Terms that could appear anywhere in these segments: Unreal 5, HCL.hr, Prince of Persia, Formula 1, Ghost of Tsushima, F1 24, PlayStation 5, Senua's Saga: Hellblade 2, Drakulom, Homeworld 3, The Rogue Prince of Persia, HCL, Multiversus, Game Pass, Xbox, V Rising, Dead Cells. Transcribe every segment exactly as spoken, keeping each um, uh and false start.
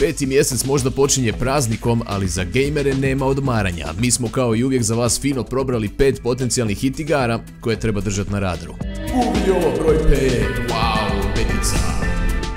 Peti mjesec možda počinje praznikom, ali za gejmere nema odmaranja. Mi smo kao i uvijek za vas fino probrali pet potencijalnih hit igara koje treba držati na radaru. Uvijek broj pet, wow, petica.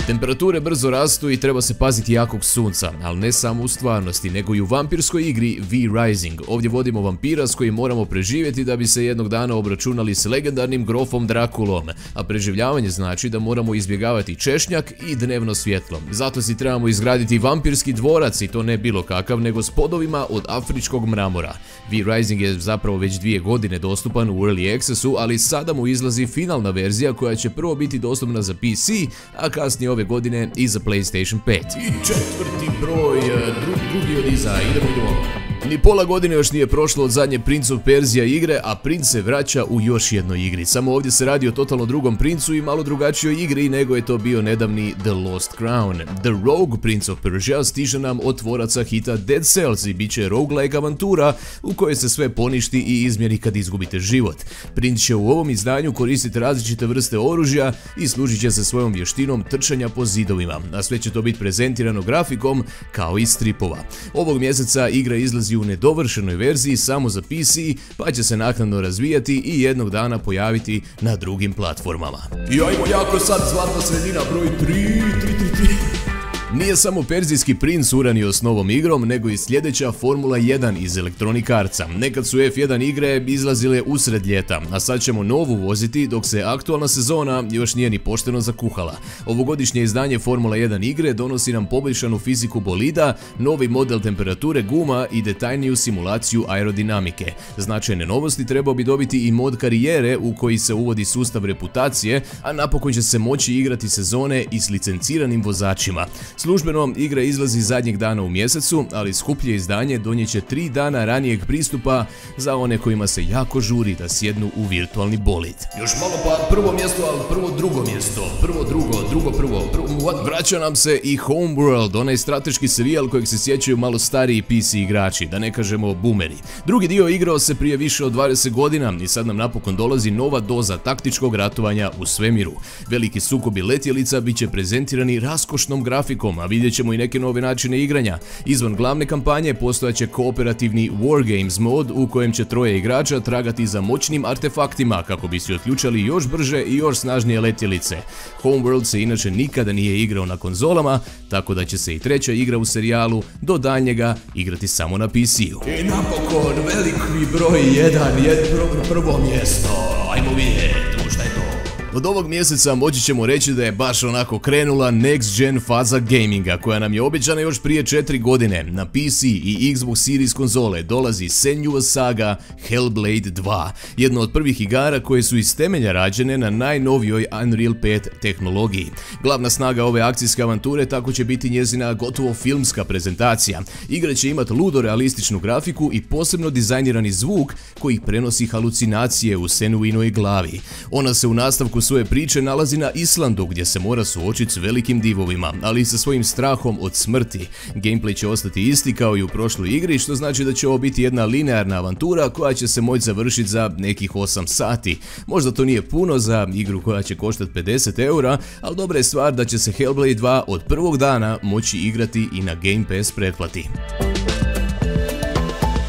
Temperature brzo rastu i treba se paziti jakog sunca, ali ne samo u stvarnosti, nego i u vampirskoj igri V Rising. Ovdje vodimo vampira s kojim moramo preživjeti da bi se jednog dana obračunali s legendarnim grofom Drakulom, a preživljavanje znači da moramo izbjegavati češnjak i dnevno svjetlo. Zato si trebamo izgraditi vampirski dvorac i to ne bilo kakav, nego s podovima od afričkog mramora. V Rising je zapravo već dvije godine dostupan u Early Accessu, ali sada mu izlazi finalna verzija koja će prvo biti dostupna za P C, a kasnije ove godine i za PlayStation pet. I četvrti broj, dru, drugi od iza, idemo idemo. Ni pola godine još nije prošlo od zadnje Prince of Persia igre, a princ se vraća u još jednoj igri. Samo ovdje se radi o totalno drugom princu i malo drugačijoj igri nego je to bio nedavni The Lost Crown. The Rogue Prince of Persia stiže nam od tvoraca hita Dead Cells i bit će roguelike avantura u kojoj se sve poništi i izmjeni kad izgubite život. Princ će u ovom izdanju koristiti različite vrste oružja i služit će se svojom vještinom trčanja po zidovima, a sve će to biti prezentirano grafikom kao i stripova. Ovog mjeseca igra izlazi u nedovršenoj verziji samo za P C, pa će se naknadno razvijati i jednog dana pojaviti na drugim platformama. I ajmo jako sad, zlatna sredina, broj tri, tri, tri, tri. Nije samo perzijski princ uranio s novom igrom, nego i sljedeća Formula jedan iz Electronic Artsa. Nekad su F jedan igre izlazile usred ljeta, a sad ćemo novu voziti dok se aktualna sezona još nije ni pošteno zakuhala. Ovogodišnje izdanje Formula jedan igre donosi nam poboljšanu fiziku bolida, novi model temperature guma i detaljniju simulaciju aerodinamike. Značajne novosti trebao bi dobiti i mod karijere u koji se uvodi sustav reputacije, a napokon će se moći igrati sezone i s licenciranim vozačima. Službeno, igra izlazi zadnjeg dana u mjesecu, ali skuplje izdanje donijeće tri dana ranijeg pristupa za one kojima se jako žuri da sjednu u virtualni bolid. Još malo pa prvo mjesto, ali prvo drugo mjesto, prvo drugo, drugo prvo, prvo... Vraća nam se i Homeworld, onaj strateški serijal kojeg se sjećaju malo stariji P C igrači, da ne kažemo boomeri. Drugi dio igrao se prije više od dvadeset godina i sad nam napokon dolazi nova doza taktičkog ratovanja u svemiru. Veliki sukobi letjelica bit će prezentirani raskošnom grafikom, a vidjet ćemo i neke nove načine igranja. Izvan glavne kampanje postojaće kooperativni Wargames mod u kojem će troje igrača tragati za moćnim artefaktima kako bi se otključali još brže i još snažnije letjelice. Homeworld se inače nikada nije igrao na konzolama, tako da će se i treća igra u serijalu do daljnjega igrati samo na P C-u. I napokon veliki broj jedan, prvo mjesto, ajmo vidjeti šta je to. Od ovog mjeseca moći ćemo reći da je baš onako krenula next gen faza gaminga koja nam je obećana još prije četiri godine. Na P C i Xbox Series konzole dolazi Senua's Saga: Hellblade dva, jedna od prvih igara koje su iz temelja rađene na najnovijoj Unreal pet tehnologiji. Glavna snaga ove akcijske avanture tako će biti njezina gotovo filmska prezentacija. Igra će imati ludo realističnu grafiku i posebno dizajnirani zvuk koji prenosi halucinacije u Senuinoj glavi. Ona se u nastavku svoje priče nalazi na Islandu gdje se mora suočiti s velikim divovima, ali i sa svojim strahom od smrti. Gameplay će ostati isti kao i u prošloj igri, što znači da će ovo biti jedna linearna avantura koja će se moći završiti za nekih osam sati. Možda to nije puno za igru koja će koštati pedeset eura, ali dobra je stvar da će se Hellblade dva od prvog dana moći igrati i na Game Pass pretplati.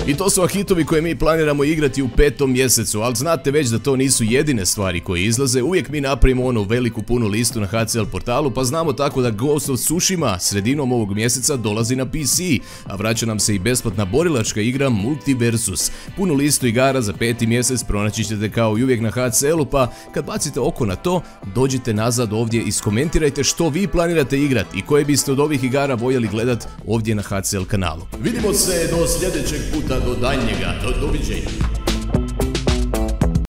I to su hitovi koje mi planiramo igrati u petom mjesecu, ali znate već da to nisu jedine stvari koje izlaze. Uvijek mi napravimo onu veliku punu listu na H C L portalu, pa znamo tako da Ghost of Tsushima sredinom ovog mjeseca dolazi na P C, a vraća nam se i besplatna borilačka igra Multiversus. Punu listu igara za peti mjesec pronaći ćete kao i uvijek na H C L-u, pa kad bacite oko na to, dođite nazad ovdje i iskomentirajte što vi planirate igrati i koje biste od ovih igara voljeli gledati ovdje na H C L kanalu. Vidimo se do sljedećeg puta. Do daljnjega, do doviđenja.